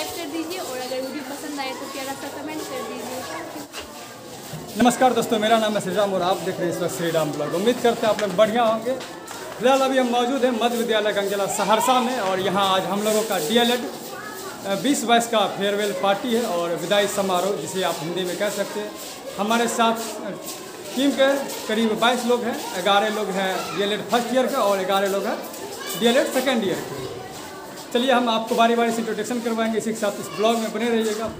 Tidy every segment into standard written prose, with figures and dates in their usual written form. Subscribe कर दीजिए और अगर वीडियो पसंद आए तो प्यारा सा कमेंट कर दीजिए। नमस्कार दोस्तों, मेरा नाम है श्रीराम और आप देख रहे हैं इस वक्त श्रीराम ब्लॉग। उम्मीद करते हैं आप लोग बढ़िया होंगे। फिलहाल अभी हम मौजूद हैं मध्य विद्यालय गंगजिला सहरसा में और यहाँ आज हम लोगों का डीएलएड 20 बैच का फेयरवेल पार्टी है और विदाई समारोह जिसे आप हिंदी में कह सकते हैं। हमारे साथ टीम के करीब 22 लोग हैं। 11 लोग हैं डीएलएड फर्स्ट ईयर के और 11 लोग हैं डीएलएड सेकेंड ईयर के। चलिए हम आपको बारी बारी से इंट्रोडक्शन करवाएंगे, इसी के साथ इस ब्लॉग में बने रहिएगा।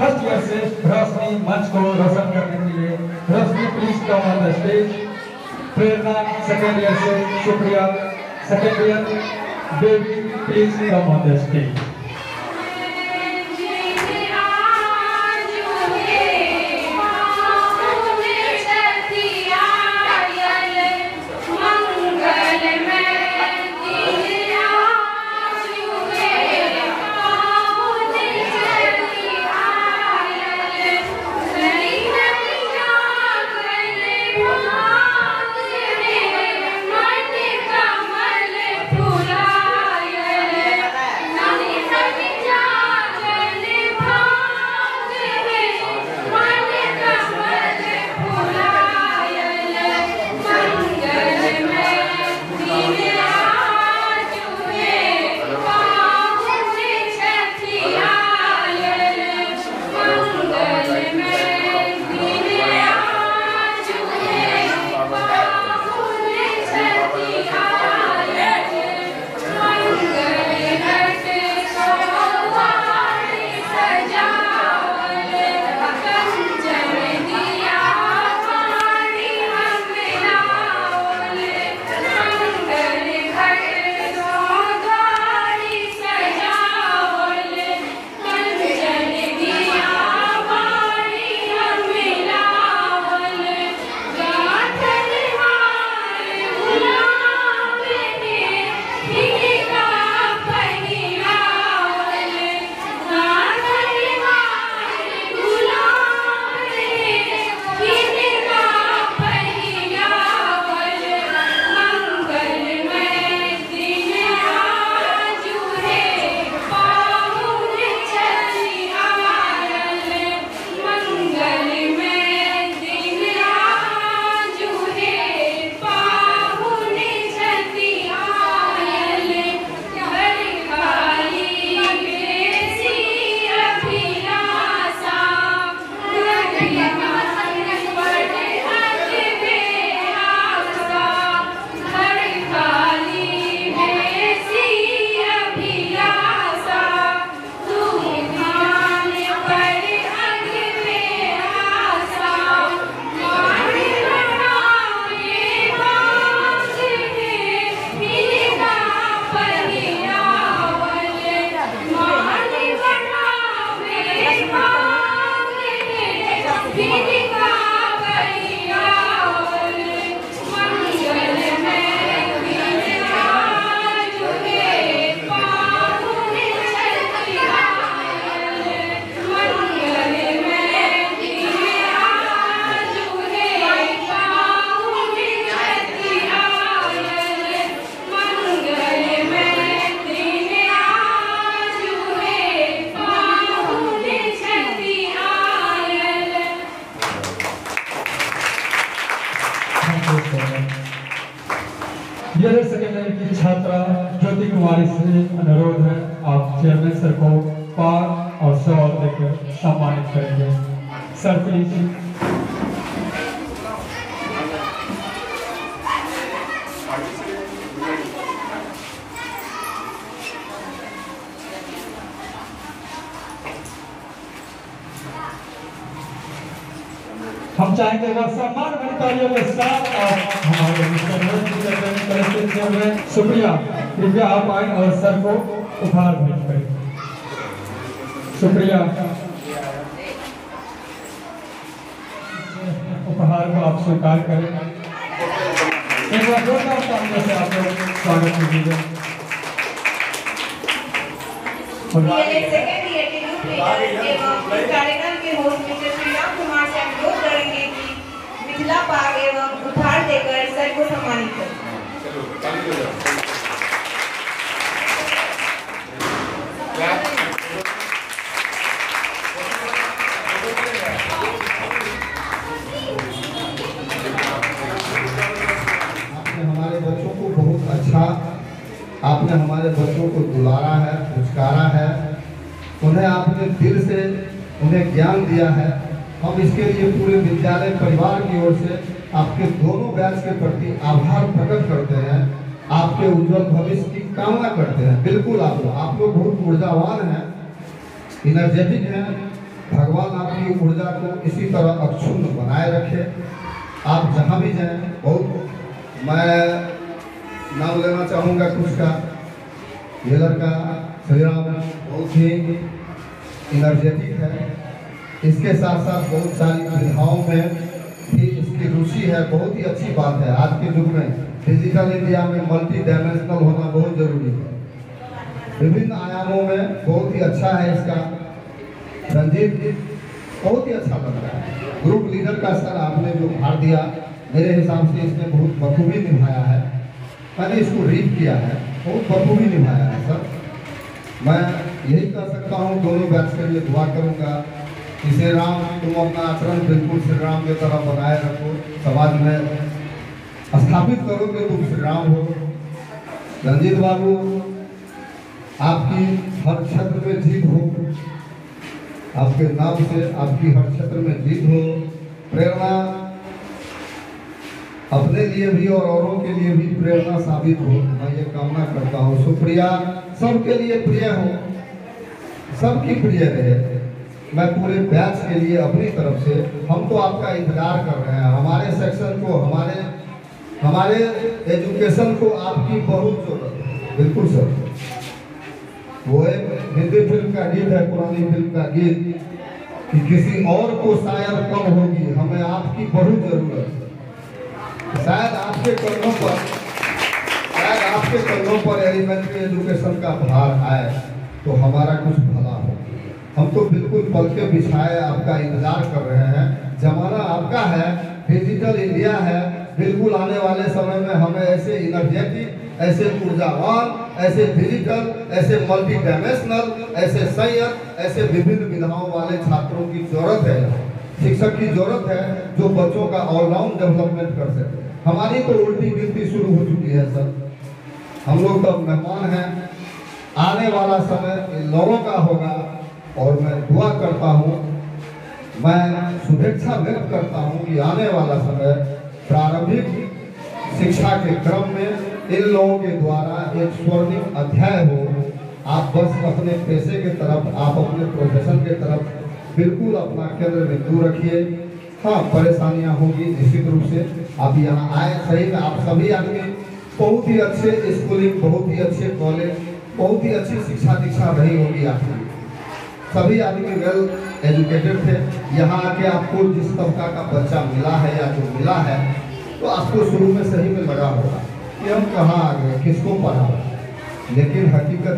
फर्स्ट ईयर से रोशनी मंच को रोशन करने के लिए Roshni please come on the stage. Prerna second year से, Supriya second year, Devi please come on the stage. छात्रा ज्योति कुमारी से अनुरोध है, आप चेयरमैन सर को पार और सवाल देकर सम्मानित करेंगे। Sir please. हम चाहेंगे तालियों के साथ हमारे सुप्रिया कृपया आप आए और सर को उपहार भेंट करें। सुप्रिया उपहार को आप स्वीकार करें। आप लोग स्वागत कीजिए। पाग एवं उपहार देकर सर को सम्मानित करें। आपने हमारे बच्चों को बहुत अच्छा आपने हमारे बच्चों को दुलारा है, पुचकारा है, उन्हें आपने दिल से उन्हें ज्ञान दिया है। हम इसके लिए पूरे विद्यालय परिवार की ओर से आपके दोनों बैच के प्रति आभार प्रकट करते हैं, आपके उज्जवल भविष्य की कामना करते हैं। बिल्कुल आप लोग बहुत ऊर्जावान हैं, एनर्जेटिक हैं। भगवान आपकी ऊर्जा को इसी तरह अक्षुण्ण बनाए रखे। आप जहाँ भी जाएं, बहुत मैं नाम लेना चाहूँगा कृष्णा धेलर का। श्रीराम बहुत ही एनर्जेटिक है, इसके साथ साथ बहुत सारी विधाओं में भी इसकी रुचि है। बहुत ही अच्छी बात है, आज के युग में डिजिटल इंडिया में मल्टी डायमेंशनल होना बहुत जरूरी है। विभिन्न आयामों में बहुत ही अच्छा है इसका। रंजीत बहुत ही अच्छा लग रहा है। ग्रुप लीडर का सर आपने जो भार दिया, मेरे हिसाब से इसने बहुत बखूबी निभाया है। मैंने इसको रीड किया है, बहुत बखूबी निभाया है सर। मैं यही कह सकता हूँ, दोनों बैच के लिए दुआ करूँगा। श्री राम तुम अपना आचरण बिल्कुल श्री राम की तरह बनाए रखो, समाज में स्थापित करो कि तुम श्री राम हो। रंजीत बाबू आपकी हर क्षेत्र में जीत हो, आपके नाम से आपकी हर क्षेत्र में जीत हो। प्रेरणा अपने लिए भी और औरों के लिए भी प्रेरणा साबित हो, मैं ये कामना करता हूँ। सुप्रिया सबके लिए प्रिय हो, सबकी प्रिय रहे। मैं पूरे बैच के लिए अपनी तरफ से, हम तो आपका इंतजार कर रहे हैं। हमारे सेक्शन को, हमारे एजुकेशन को आपकी बहुत जरूरत है। बिल्कुल सर, वो एक हिंदी फिल्म का गीत है, पुरानी फिल्म का गीत कि किसी और को शायद कम होगी, हमें आपकी बहुत जरूरत है। शायद आपके कदमों पर एलिमेंट्री एजुकेशन का भार आए तो हमारा कुछ भला हो। हम तो बिल्कुल पलके बिछाए आपका इंतजार कर रहे हैं। जमाना आपका है, डिजिटल इंडिया है। बिल्कुल आने वाले समय में हमें ऐसे एनर्जेटिक, ऐसे ऊर्जावान, ऐसे डिजिटल, ऐसे मल्टी डायमेंशनल, ऐसे संयत, ऐसे विभिन्न विधाओं वाले छात्रों की जरूरत है, शिक्षक की जरूरत है, जो बच्चों का ऑलराउंड डेवलपमेंट कर सके। हमारी तो उल्टी गिनती शुरू हो चुकी है सर, हम लोग तो मेहमान हैं। आने वाला समय इन लोगों का होगा और मैं दुआ करता हूँ, मैं शुभेच्छा व्यक्त करता हूँ कि आने वाला समय प्रारंभिक शिक्षा के क्रम में इन लोगों के द्वारा एक स्वर्णिम अध्याय हो। आप बस अपने पेशे के तरफ, आप अपने प्रोफेशन के तरफ बिल्कुल अपना केंद्र बिंदु रखिए। हाँ, परेशानियाँ होगी निश्चित रूप से। आप यहाँ आए, सही में आप सभी आदमी बहुत ही अच्छे स्कूलिंग, बहुत ही अच्छे कॉलेज, बहुत ही अच्छी शिक्षा दीक्षा रही होगी। आपकी सभी आदमी वेल एजुकेटेड थे। यहाँ आके आपको जिस तबका का बच्चा मिला है या जो मिला है, तो आपको शुरू में सही में लगा होगा कि हम कहाँ आ गए, किसको पढ़ा। लेकिन हकीकत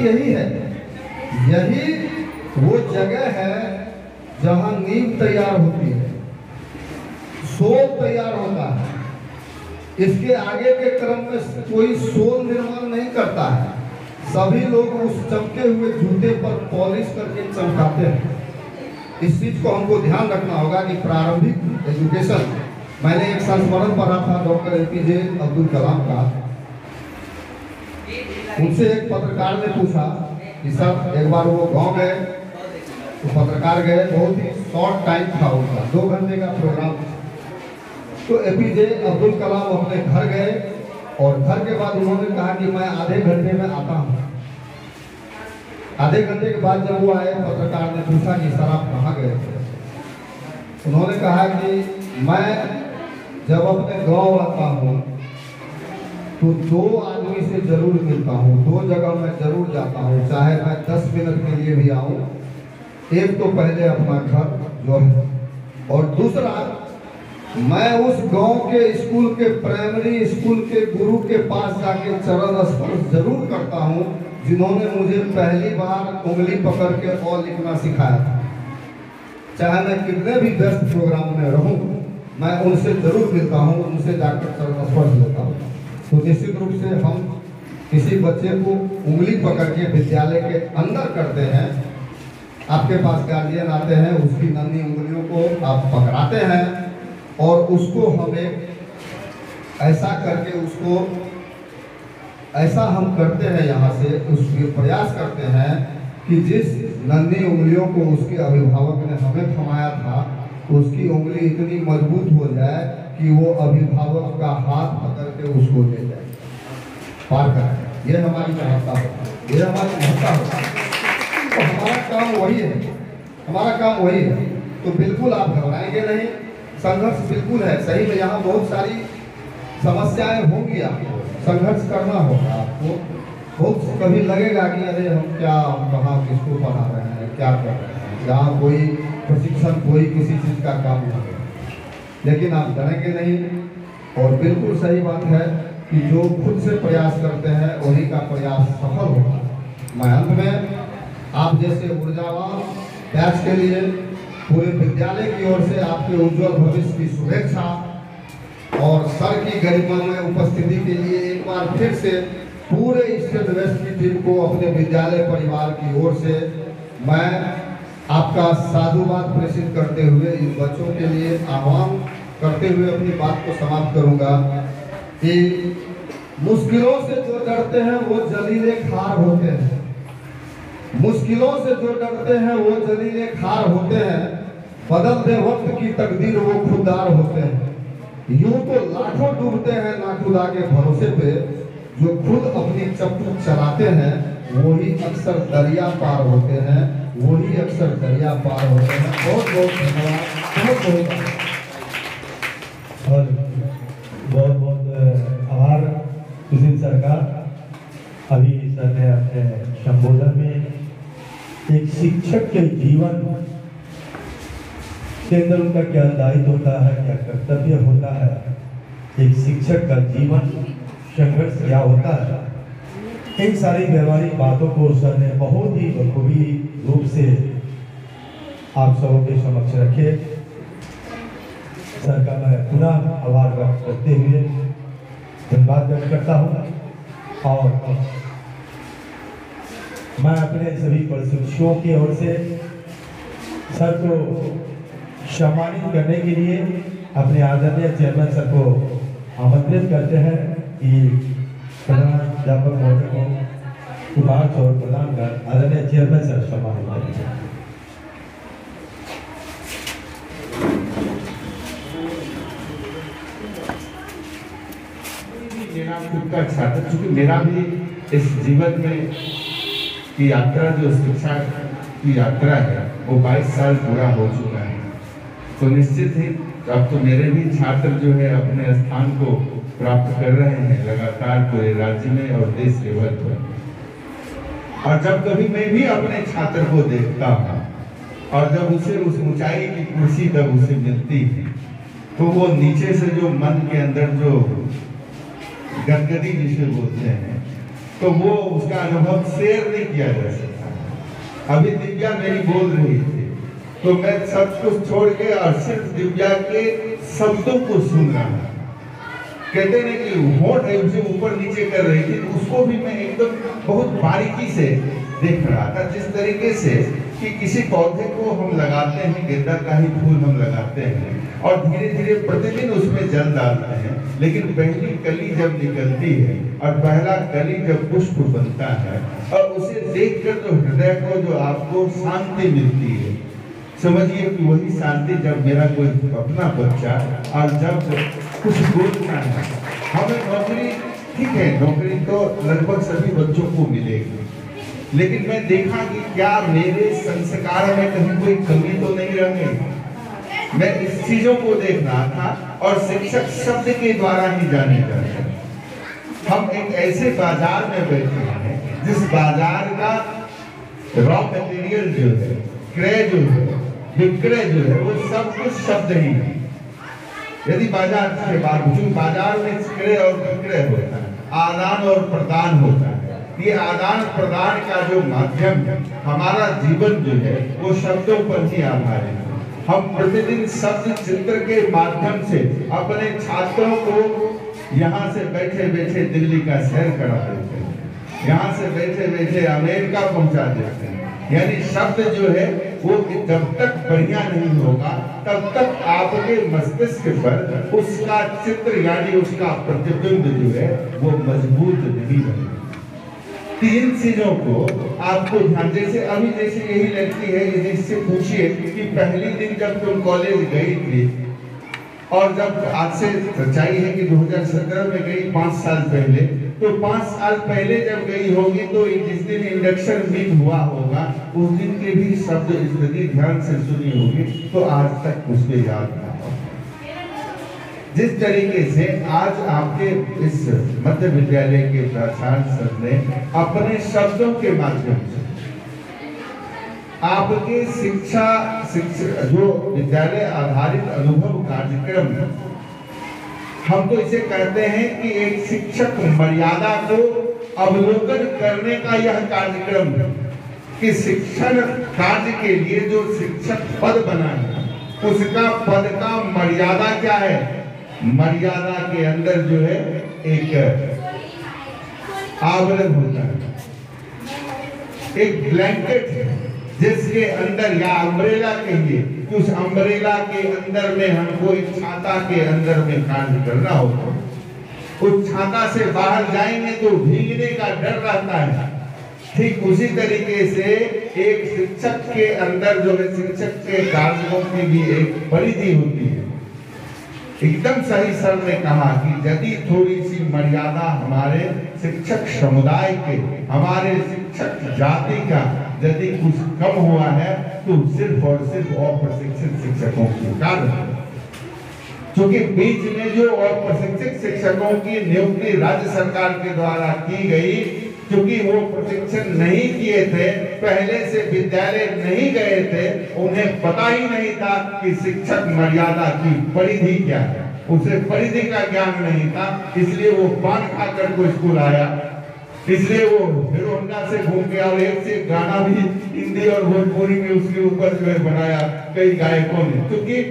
यही है, यही वो जगह है जहाँ नींव तैयार होती है, सोल तैयार होता है। इसके आगे के क्रम में कोई सोल निर्माण नहीं करता है। सभी लोग उस चमके हुए जूते पर पॉलिश करके चमकाते हैं। इस चीज को हमको ध्यान रखना होगा कि प्रारंभिक एजुकेशन। मैंने एक संस्मरण पढ़ा था डॉक्टर एपीजे अब्दुल कलाम का। उनसे एक पत्रकार ने पूछा कि सर, एक बार वो गाँव गए, तो पत्रकार गए, बहुत ही शॉर्ट टाइम था उनका, 2 घंटे का प्रोग्राम। तो एपीजे अब्दुल कलाम अपने घर गए और घर के बाद उन्होंने कहा कि मैं आधे घंटे में आता हूँ। आधे घंटे के बाद जब वो आए, पत्रकार ने पूछा कि सर आप कहाँ गए थे। उन्होंने कहा कि मैं जब अपने गांव आता हूँ तो दो आदमी से जरूर मिलता हूँ, दो जगह मैं जरूर जाता हूँ, चाहे मैं 10 मिनट के लिए भी आऊँ। एक तो पहले अपना घर जो है, और दूसरा मैं उस गांव के स्कूल के प्राइमरी स्कूल के गुरु के पास जाके चरण स्पर्श जरूर करता हूँ, जिन्होंने मुझे पहली बार उंगली पकड़ के अ लिखना सिखाया था। चाहे मैं कितने भी व्यस्त प्रोग्राम में रहूं, मैं उनसे जरूर मिलता हूं, उनसे जाकर चरण स्पर्श लेता हूं। तो निश्चित रूप से हम किसी बच्चे को उंगली पकड़ के विद्यालय के अंदर करते हैं। आपके पास गार्जियन आते हैं, उसकी नन्ही उंगलियों को आप पकड़ाते हैं और उसको हमें ऐसा करके उसको ऐसा हम करते हैं, यहाँ से उसके प्रयास करते हैं कि जिस नन्ही उंगलियों को उसके अभिभावक ने हमें थमाया था, उसकी उंगली इतनी मजबूत हो जाए कि वो अभिभावक का हाथ पकड़ के उसको ले जाए, पार कराए। ये हमारी महत्ता होता, ये हमारी महत्ता होता है। तो हमारा काम वही है, हमारा काम वही है। तो बिल्कुल आप घबराएंगे नहीं, संघर्ष बिल्कुल है सही में। यहाँ बहुत सारी समस्याएँ होंगी, आपको संघर्ष करना होगा, आपको बहुत कभी लगेगा कि अरे हम क्या, हम कहाँ, किसको पढ़ा रहे हैं, क्या कर रहे हैं, यहाँ कोई प्रशिक्षण कोई किसी चीज़ का काम नहीं है। लेकिन आप डरेंगे नहीं, और बिल्कुल सही बात है कि जो खुद से प्रयास करते हैं उन्हीं का प्रयास सफल होगा। मैं अंत में आप जैसे ऊर्जावान बैच के लिए पूरे विद्यालय की ओर से आपके उज्ज्वल भविष्य की शुभेच्छा, और सर की गरिमा में उपस्थिति के लिए एक बार फिर से पूरे स्टेट वेस्ट की टीम को अपने विद्यालय परिवार की ओर से मैं आपका साधुवाद प्रेषित करते हुए, इन बच्चों के लिए आह्वान करते हुए अपनी बात को समाप्त करूंगा कि मुश्किलों से जो डरते हैं वो जलीले खार होते हैं, मुश्किलों से जो डरते हैं वो जलीले खार होते हैं, बदलते वक्त की तकदीर वो खुददार होते हैं। यूं तो लाखों डूबते हैं ना खुदा के भरोसे पे, जो खुद अपनी चप्पू चलाते हैं वही अक्सर दरिया पार होते हैं, वही अक्सर दरिया पार होते हैं। बहुत बहुत धन्यवाद, बहुत बहुत आभार किसी सरकार। अभी सर ने अपने संबोधन में एक शिक्षक के जीवन के अंदर उनका क्या दायित्व होता है, क्या कर्तव्य होता है, एक शिक्षक का जीवन संघर्ष क्या होता है, इन सारी व्यवहारिक बातों को सर ने बहुत ही बखूबी रूप से आप सबों के समक्ष रखे। सर का मैं पुनः आभार व्यक्त करते हुए धन्यवाद व्यक्त करता हूं, और मैं अपने सभी प्रशिक्षुओं की ओर से सर को सम्मानित करने के लिए अपने आदरणीय चेयरमैन सर को आमंत्रित करते हैं कि प्रधान अध्यापक महोदय को उपहार और प्रदान कर आदरणीय चेयरमैन सर सम्मानित करते हैं। मेरा खुद का छात्र, चूँकि मेरा भी इस जीवन में की यात्रा जो शिक्षा की यात्रा है वो 22 साल पूरा हो चुका है, तो निश्चित ही अब तो मेरे भी छात्र जो है अपने स्थान को प्राप्त कर रहे हैं लगातार पूरे राज्य में और देश लेवल पर। और जब कभी मैं भी अपने छात्र को देखता हूँ और जब उसे उस ऊंचाई की कुर्सी तब उसे मिलती है, तो वो नीचे से जो मन के अंदर जो गदगदी जिसे बोलते हैं, तो वो उसका अनुभव शेयर नहीं किया जा सकता। अभी दिव्या मेरी बोल रही थी तो मैं सब कुछ छोड़ के और सिर्फ दिव्या के शब्दों को सुन रहा था। कहते हैं कि होंठ है उसे ऊपर नीचे कर रही थी, उसको भी मैं एकदम बहुत बारीकी से देख रहा था। जिस तरीके से कि किसी पौधे को हम लगाते हैं, गेंदा का ही फूल हम लगाते हैं और धीरे धीरे प्रतिदिन उसमें जल डालते हैं, लेकिन पहली कली जब निकलती है और पहला कली जब पुष्प बनता है और उसे देख कर जो हृदय को जो आपको शांति मिलती है, समझिए कि वही शांति जब मेरा कोई अपना बच्चा और जब कुछ बोलना है। हमें नौकरी ठीक है, नौकरी तो लगभग सभी बच्चों को मिलेगी, लेकिन मैं देखा कि क्या मेरे संस्कार में कहीं कोई कमी तो नहीं रह गई। मैं इस चीजों को देख रहा था और शिक्षक शब्द के द्वारा ही जाने जाते हैं। हम एक ऐसे बाजार में बैठे हैं जिस बाजार का रॉ मटेरियल जो है, क्रय जो है, विक्रय जो है, वो सब कुछ शब्द ही है। यदि बाजार के बावजूद बाजार में क्रय और विक्रय होता है, आदान और प्रदान होता है, ये आदान प्रदान का जो माध्यम है, हमारा जीवन जो है वो शब्दों पर ही आधारित है। हम प्रतिदिन शब्द चित्र के माध्यम से अपने छात्रों को यहाँ से बैठे बैठे दिल्ली का सैर करा देते हैं, यहाँ से बैठे बैठे अमेरिका पहुँचा देते हैं। यानी शब्द जो है वो जब तक बढ़िया नहीं होगा तब तक आपके मस्तिष्क पर उसका चित्र यानी उसका प्रतिबिंब जो है वो मजबूत नहीं बनेगा। तीन चीजों को आपको ध्यान जैसे अभी जैसे यही लगती है। यदि इससे पूछिए कि पहली दिन जब तुम कॉलेज गई थी और जब आज से सच्चाई है कि 2017 में गई, 5 साल पहले, तो 5 साल पहले जब गई होगी तो जिस दिन इंडक्शन मीट हुआ होगा उस दिन के भी शब्द स्थिति ध्यान से सुनी होगी तो आज तक उसके याद ना हो। जिस तरीके से आज आपके इस मध्य विद्यालय के प्राचार्य सर ने अपने शब्दों के माध्यम से आपके शिक्षा जो विद्यालय आधारित अनुभव कार्यक्रम, हम तो इसे कहते हैं कि एक शिक्षक मर्यादा को अवलोकन करने का यह कार्यक्रम कि शिक्षण कार्य के लिए जो शिक्षक पद बना है उसका पद का मर्यादा क्या है। मर्यादा के अंदर जो है एक आवरण होता है, एक ब्लैंकेट है जिसके अंदर या अम्ब्रेला कहिए, उस अम्ब्रेला के अंदर में हमको एक छाता के अंदर में कार्य करना होगा। उस छाता से बाहर जाएंगे तो भीगने का डर रहता है। ठीक उसी तरीके से एक शिक्षक के अंदर जो है शिक्षक के कार्यों की भी एक परिधि होती है। एकदम सही सर ने कहा कि यदि थोड़ी सी मर्यादा हमारे शिक्षक समुदाय के, हमारे शिक्षक जाति का यदि कुछ कम हुआ है तो सिर्फ और सिर्फ अप्रशिक्षित शिक्षकों के कारण, क्योंकि बीच में जो अप्रशिक्षित शिक्षकों की नियुक्ति राज्य सरकार के द्वारा की गई, क्योंकि वो प्रशिक्षण नहीं किए थे, पहले से विद्यालय नहीं गए थे, उन्हें पता ही नहीं था कि शिक्षक मर्यादा की परिधि क्या है, उसे परिधि का ज्ञान नहीं था, इसलिए वो पान खाकर को स्कूल आया, इसलिए वो हिरोना से घूम के और एक से गाना भी हिंदी और भोजपुरी में उसके ऊपर जो है बनाया कई गायकों ने, क्योंकि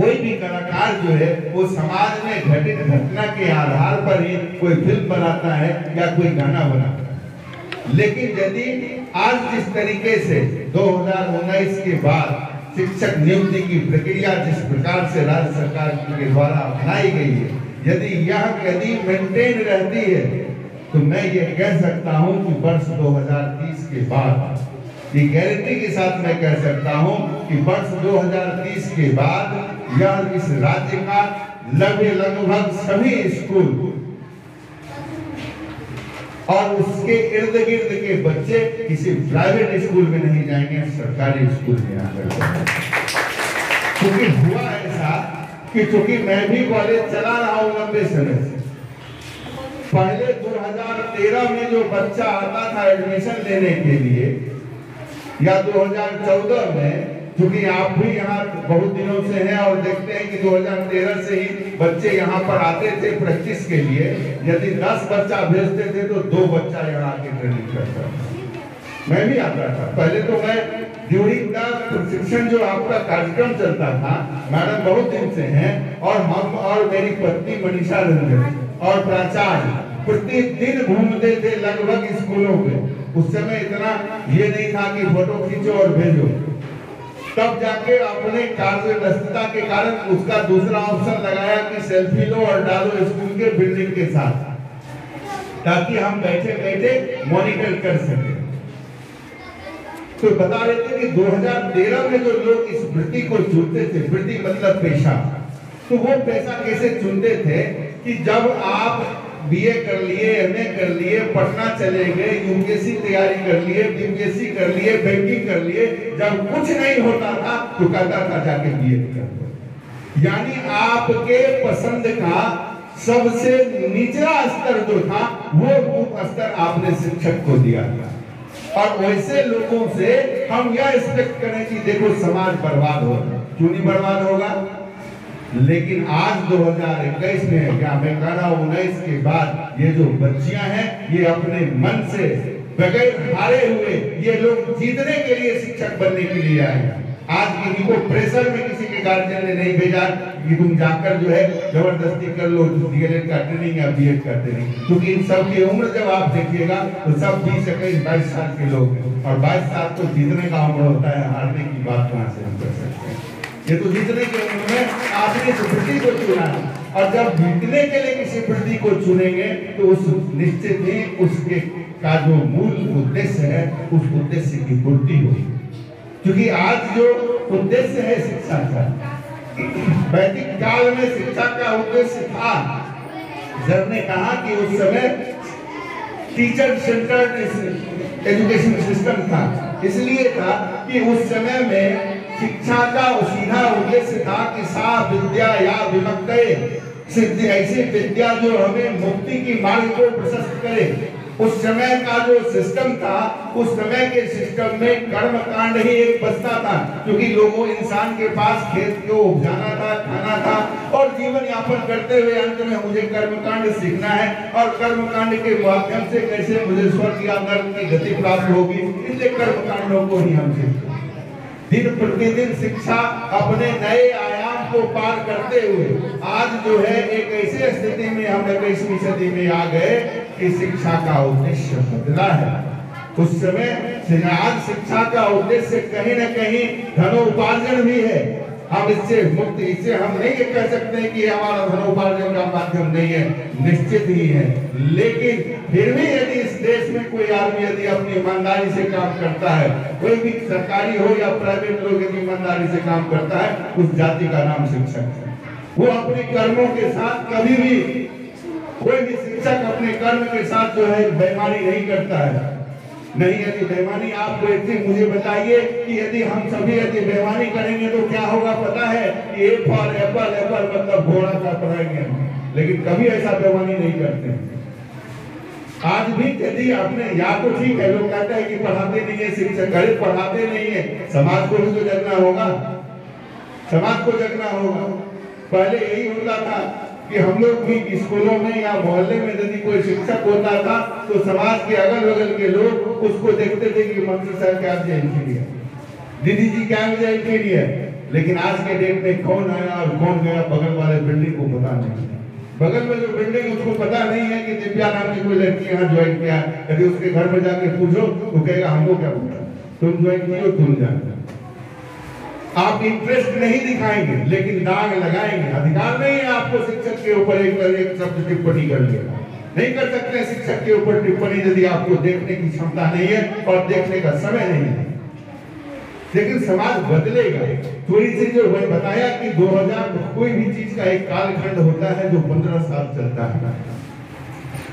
कोई भी कलाकार जो है वो समाज में घटित घटना के आधार पर ही कोई फिल्म बनाता है या कोई गाना बनाता है। लेकिन यदि आज जिस तरीके से 2019 के बाद शिक्षक नियुक्ति की प्रक्रिया जिस प्रकार से राज्य सरकार के द्वारा अपनाई गई है, यदि यह मेंटेन रहती है तो मैं ये कह सकता हूँ कि वर्ष 2030 के बाद, ये गारंटी के साथ मैं कह सकता हूँ कि वर्ष 2030 के बाद यह इस राज्य का लगभग सभी स्कूल और उसके इर्द गिर्द के बच्चे किसी प्राइवेट स्कूल में नहीं जाएंगे, सरकारी स्कूल में आकर क्योंकि हुआ ऐसा कि चूंकि मैं भी कॉलेज चला रहा हूँ लंबे समय से, पहले 2013 में जो बच्चा आता था एडमिशन लेने के लिए या 2014 में, क्योंकि आप भी यहाँ बहुत दिनों से हैं और देखते हैं कि 2013 से ही बच्चे यहाँ पर आते थे प्रैक्टिस के लिए, यदि 10 बच्चा भेजते थे तो 2 बच्चा यहाँ आके ट्रेनिंग करता था। मैं भी आता था, पहले तो मैं ड्यूरिंग द प्रशिक्षण जो आपका कार्यक्रम चलता था, मैडम बहुत दिन से हैं और हम और मेरी पत्नी मनीषा रंजन और प्राचार्य प्रत्येक दिन घूमते थे लगभग स्कूलों में। उस समय इतना ये नहीं था कि फोटो खींचो और भेजो, तब जाके अपने कार्यव्यस्तता के कारण उसका दूसरा ऑप्शन लगाया कि सेल्फी लो और डालो स्कूल के बिल्डिंग के साथ, ताकि हम बैठे बैठे मॉनिटर कर सके। तो बता रहे थे कि 2013 में जो लोग इस वृत्ति को चुनते थे, वृत्ति मतलब पेशा, तो वो पैसा कैसे चुनते थे कि जब आप बीए कर लिए, एमए कर लिए, पटना चले गए, यूपीएससी तैयारी कर लिए, बीपीएससी कर लिए, बैंकिंग कर लिए, जब कुछ नहीं होता था तो कहता था जाके बीए कर। यानी आपके पसंद का सबसे निचला स्तर जो था वो स्तर आपने शिक्षक को दिया था। और वैसे लोगों से हम यह एक्सपेक्ट करें कि देखो समाज बर्बाद होगा, क्यों नहीं बर्बाद होगा। लेकिन आज 2021 में क्या मैं कह रहा हूँ 19 के बाद ये जो बच्चियां हैं ये अपने मन से बगैर हारे हुए ये लोग जीतने के लिए शिक्षक बनने के लिए आए। आज किसी को प्रेशर में किसी के गार्जियन ने नहीं भेजा कि तुम जाकर जो है जबरदस्ती कर लो डीएलएड का ट्रेनिंग या बीएड का ट्रेनिंग, क्योंकि इन सब की उम्र जब आप देखिएगा तो सब 20-21-22 साल के लोग हैं। और 22 साल तो जीतने का उम्र होता है, हारने की बात कहाँ से हम कर सकते हैं। ये तो जीतने के उम्र में आपने सुप्रिया को चुना और जब जीतने के लिए किसी सुप्रिया को चुनेंगे तो उस निश्चित ही उसके का जो मूल उद्देश्य है उस उद्देश्य की पूर्ति होगी। क्योंकि आज जो उद्देश्य है शिक्षा का, वैदिक काल में शिक्षा का उद्देश्य था, जर ने कहा कि उस समय टीचर सेंटर्ड एजुकेशन सिस्टम था, इसलिए था कि उस समय में शिक्षा का सीधा उद्देश्य था कि सा विद्या या विमुक्तये सिद्धि, ऐसी विद्या जो हमें मुक्ति की मार्ग को प्रशस्त करे। उस समय का जो सिस्टम था उस समय के सिस्टम में कर्मकांड ही एक बस्ता था, क्योंकि लोगों इंसान के पास खेत को उपजाना था, खाना था और जीवन यापन करते हुए अंत में मुझे कर्मकांड सीखना है और कर्मकांड के माध्यम से कैसे मुझे स्वर्ग या नर्क की गति प्राप्त होगी, इसलिए कर्मकांडों को ही हम सीखते हैं। दिन प्रतिदिन शिक्षा अपने नए आयाम को पार करते हुए आज जो है एक ऐसी स्थिति में हम 21वीं सदी में आ गए कि शिक्षा का उद्देश्य बदला है। उस समय से आज शिक्षा का उद्देश्य कहीं न कहीं धनोपार्जन भी है। हम इससे मुक्त, इससे हम नहीं कह सकते कि हमारा धनोपार्जन का माध्यम नहीं है, निश्चित ही है। लेकिन फिर भी यदि इस देश में कोई आदमी यदि अपनी ईमानदारी से काम करता है, कोई भी सरकारी हो या प्राइवेट लोग यदि ईमानदारी से काम करता है, उस जाति का नाम शिक्षक है। वो अपने कर्मों के साथ कभी भी, कोई भी शिक्षक अपने कर्म के साथ जो है बेईमानी नहीं करता है। नहीं यदि बेईमानी आप मुझे बताइए कि यदि हम सभी यदि बेईमानी करेंगे तो क्या होगा, पता है कि ए फॉर एप्पल, एप्पल मतलब घोड़ा का पढ़ाएंगे, लेकिन कभी ऐसा बेईमानी नहीं करते हैं। आज भी यदि आपने, या तो ठीक है लोग कहते हैं कि पढ़ाते नहीं है शिक्षक, अरे पढ़ाते नहीं है, समाज को भी तो जगना होगा, समाज को जगना होगा। पहले यही होता था कि हम लोग भी स्कूलों में या मोहल्ले में यदि कोई शिक्षक होता था तो समाज के अगल बगल के लोग उसको देखते थे कि मंत्री साहब क्या आज इंजीनियर, दीदी जी क्या आज इंजीनियर। लेकिन आज के डेट में कौन आया और कौन गया बगल वाले बिल्डिंग को पता नहीं, बगल में जो बिल्डिंग उसको पता नहीं है कि दिव्या नाम की कोई लड़की यहाँ ज्वाइन किया। यदि उसके घर पर जाके पूछो तो कहेगा हमको क्या पता, तुम ज्वाइन किया तुम जानते। आप इंटरेस्ट नहीं दिखाएंगे लेकिन दाग लगाएंगे। अधिकार नहीं है आपको शिक्षक के ऊपर एक शब्द टिप्पणी करने का, नहीं कर सकते शिक्षक के ऊपर टिप्पणी यदि आपको देखने की क्षमता नहीं है और देखने का समय नहीं है। लेकिन समाज बदलेगा थोड़ी सी। जो मैंने बताया कि 2000 कोई भी चीज का एक कालखंड होता है जो 15 साल चलता है।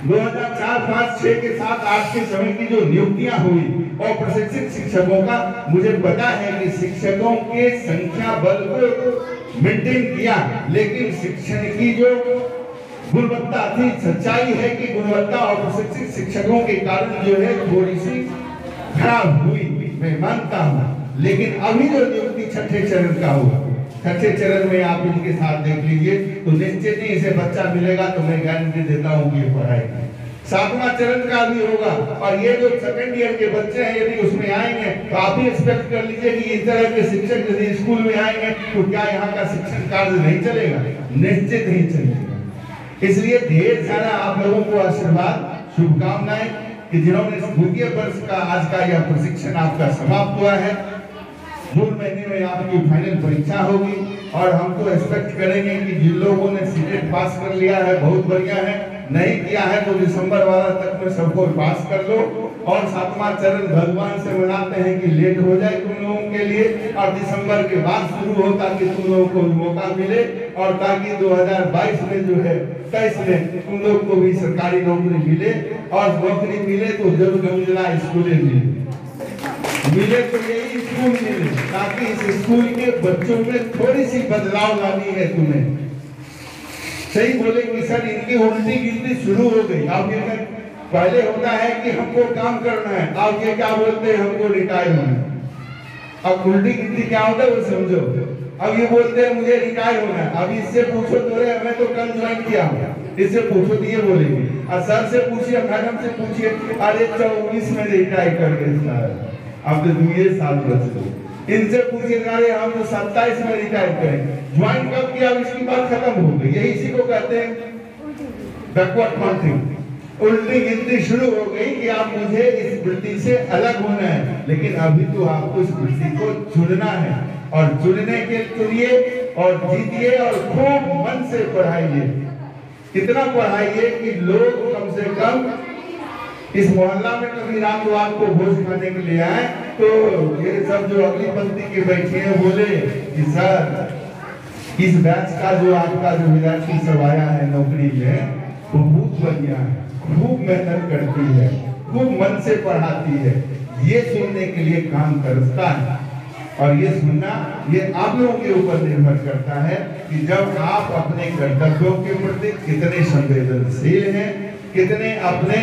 2004-5-6 के साथ आज के समय की जो नियुक्तियां हुई और प्रशिक्षित शिक्षकों का, मुझे पता है कि शिक्षकों के संख्या बल को मेंटेन किया, लेकिन शिक्षण की जो गुणवत्ता थी, सच्चाई है कि गुणवत्ता और प्रशिक्षित शिक्षकों के कारण जो है थोड़ी सी खराब हुई, मैं मानता हूँ। लेकिन अभी जो नियुक्ति छठे चरण का हुआ, छठे चरण में आप इनके साथ देख लीजिए तो निश्चित ही इसे बच्चा मिलेगा तो मैं गारंटी देता हूँ कि पढ़ाएगा। 7वां चरण का भी होगा और ये जो सेकंड ईयर के बच्चे हैं यदि उसमें आएंगे तो आप ही एक्सपेक्ट कर लीजिए कि इस तरह के शिक्षक यदि स्कूल में आएंगे तो क्या यहाँ का शिक्षण कार्य नहीं चलेगा, निश्चित ही चलेगा। इसलिए ढेर सारा आप लोगों को आशीर्वाद, शुभकामनाएं कि जिन्होंने द्वितीय वर्ष का आज का यह प्रशिक्षण आपका समाप्त हुआ है। जून महीने में आपकी फाइनल परीक्षा होगी और हम तो एक्सपेक्ट करेंगे कि जिन लोगों ने सीटेट पास कर लिया है बहुत बढ़िया है, नहीं किया है तो दिसंबर वाला तक में सबको पास कर लो। और सातवां चरण भगवान से मनाते हैं कि लेट हो जाए तुम लोगों के लिए और दिसंबर के बाद शुरू हो ताकि तुम लोगों को मौका मिले और ताकि 2022 में जो है 23 में तुम लोग को भी सरकारी नौकरी मिले और नौकरी मिले तो जरूर गंगजिला स्कूलें मिले तो यही स्कूल मिले ताकि इस स्कूल के बच्चों में थोड़ी सी बदलाव लानी है तुम्हें। सही बोले कि सर इनकी उल्टी गिनती शुरू हो गई। आप पहले होता है कि हमको काम करना है, आप ये क्या बोलते हैं हमको रिटायर होना है। अब उल्टी गिनती क्या होता है वो समझो। अब ये बोलते हैं मुझे रिटायर होना है, अब इससे पूछो तोरे मैं तो कल ज्वाइन किया हूँ, इससे पूछो तो ये बोलेंगे और सर से पूछिए मैडम से पूछिए अरे 24 में रिटायर कर गए सर, अब तो दूसरे साल बच गए। इनसे पूछिए अरे हम तो 27 में रिटायर करेंगे, ज्वाइन कब किया इसकी बात खत्म हो गई। यही इसी को कहते हैं बैकवर्ड थिंकिंग। उल्टी गिनती शुरू हो गई कि आप मुझे इस वृत्ति से अलग होना है, लेकिन अभी तो आपको इस वृत्ति को चुनना है और चुनने के लिए और जीतिए और खूब मन से पढ़ाइए। कितना पढ़ाइए कि लोग कम से कम इस मोहल्ला में कभी रात को आपको भोज खाने के लिए आए तो ये सब जो अगली पंक्ति के बैठे हैं बोले कि सर इस बैच का जो आपका जो विद्यार्थी सब आया है नौकरी में वो बहुत बढ़िया है, खूब मेहनत करती है, खूब मन से पढ़ाती है। ये सुनने के लिए काम करता है और ये सुनना ये आप लोगों के ऊपर निर्भर करता है कि जब आप अपने कर्तव्यों के प्रति कितने संवेदनशील हैं, कितने अपने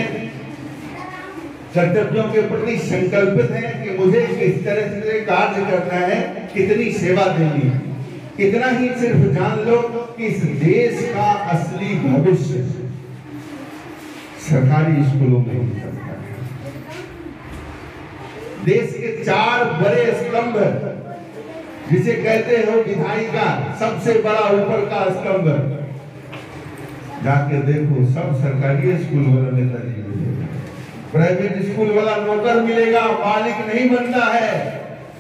कर्तव्यों के प्रति संकल्पित हैं कि मुझे किस तरह से कार्य करना है, कितनी सेवा देनी है। इतना ही सिर्फ जान लो कि इस देश का असली भविष्य सरकारी स्कूलों में ही चलता है। देश के 4 बड़े स्तंभ जिसे कहते हो विधायिका, सबसे बड़ा ऊपर का स्तंभ जाके देखो सब सरकारी स्कूल वाला नेता नहीं मिलेगा, प्राइवेट स्कूल वाला नौकर मिलेगा, मालिक नहीं बनता है।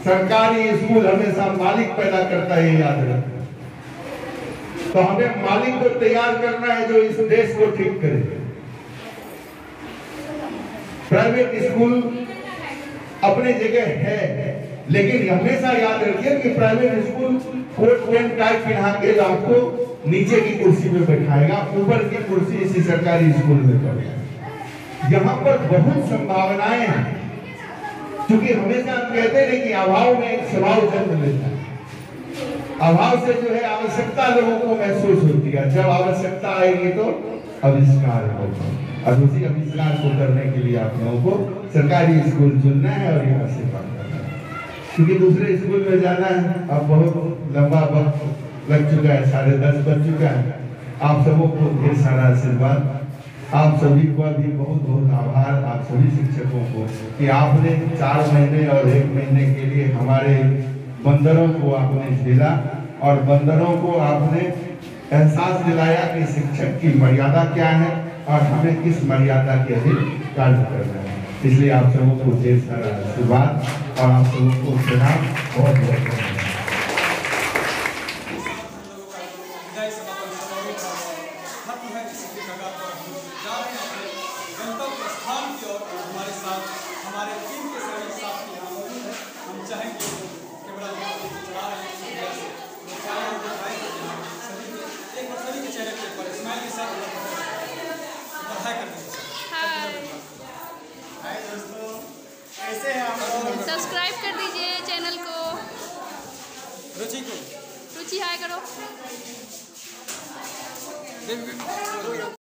सरकारी स्कूल हमेशा मालिक पैदा करता है, याद रखना। तो हमें मालिक को तैयार करना है जो इस देश को ठीक करे। प्राइवेट स्कूल अपने जगह है लेकिन हमेशा याद रखिए कि private school coat pant tie पहना के आपको नीचे की कुर्सी में बैठाएगा, ऊपर की कुर्सी इसी सरकारी स्कूल में करेगा। यहाँ पर बहुत संभावनाएं हैं क्योंकि हमेशा हम कहते हैं कि अभाव में एक स्वभाव जन्म लेता है। अभाव से जो है आवश्यकता लोगों को महसूस होती है, जब आवश्यकता आएगी तो अविष्कार होगा और उसी अविष्कार को करने के लिए आप लोगों को सरकारी स्कूल चुनना है और यहाँ से काम करना है क्योंकि दूसरे स्कूल में जाना है। अब बहुत लंबा वक्त लग चुका है, 10:30 बज चुका है। आप सबों को ढेर सारा आशीर्वाद, आप सभी का भी बहुत बहुत आभार, आप सभी शिक्षकों को कि आपने 4 महीने और 1 महीने के लिए हमारे बंदरों को आपने झेला और बंदरों को आपने एहसास दिलाया कि शिक्षक की मर्यादा क्या है और हमें किस मर्यादा के अधीन कार्य करना है। इसलिए आप सबों को ढेर सारा आशीर्वाद और आप सबों को प्रणाम। बहुत बहुत सब्सक्राइब कर दीजिए चैनल को, रुचि हाय करो।